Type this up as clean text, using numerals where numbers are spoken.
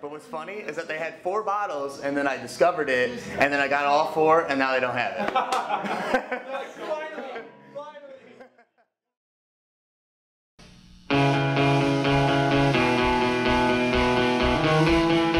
But what's funny is that they had 4 bottles, and then I discovered it, and then I got all 4, and now they don't have it.